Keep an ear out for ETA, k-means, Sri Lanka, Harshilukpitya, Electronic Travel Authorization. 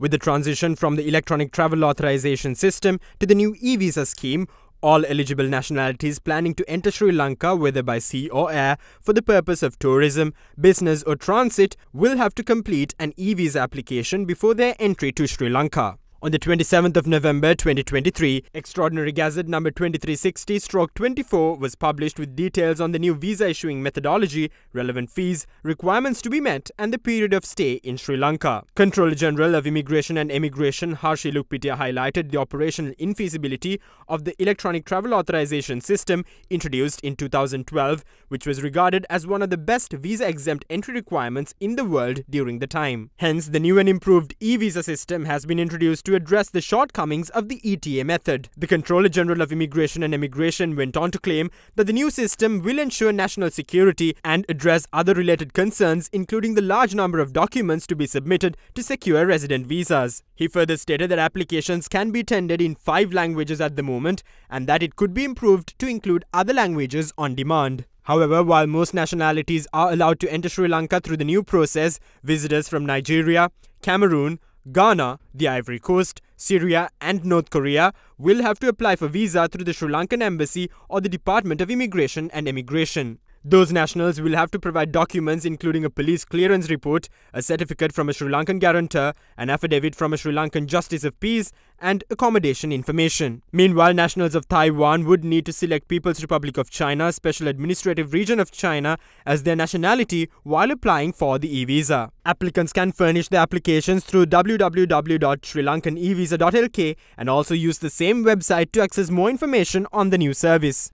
With the transition from the Electronic Travel Authorization system to the new e-visa scheme, all eligible nationalities planning to enter Sri Lanka, whether by sea or air, for the purpose of tourism, business or transit, will have to complete an e-visa application before their entry to Sri Lanka. On the 27th of November 2023, Extraordinary Gazette No. 2360-24 was published with details on the new visa issuing methodology, relevant fees, requirements to be met and the period of stay in Sri Lanka. Controller General of Immigration and Emigration Harshilukpitya highlighted the operational infeasibility of the Electronic Travel Authorization system introduced in 2012, which was regarded as one of the best visa-exempt entry requirements in the world during the time. Hence, the new and improved e-visa system has been introduced to address the shortcomings of the ETA method. The Controller General of Immigration and Emigration went on to claim that the new system will ensure national security and address other related concerns, including the large number of documents to be submitted to secure resident visas. He further stated that applications can be tendered in 5 languages at the moment and that it could be improved to include other languages on demand. However, while most nationalities are allowed to enter Sri Lanka through the new process, visitors from Nigeria, Cameroon, Ghana, the Ivory Coast, Syria and North Korea will have to apply for visa through the Sri Lankan Embassy or the Department of Immigration and Emigration. Those nationals will have to provide documents including a police clearance report, a certificate from a Sri Lankan guarantor, an affidavit from a Sri Lankan Justice of Peace, and accommodation information. Meanwhile, nationals of Taiwan would need to select People's Republic of China, Special Administrative Region of China as their nationality while applying for the e-visa. Applicants can furnish their applications through www.srilankanevisa.lk and also use the same website to access more information on the new service.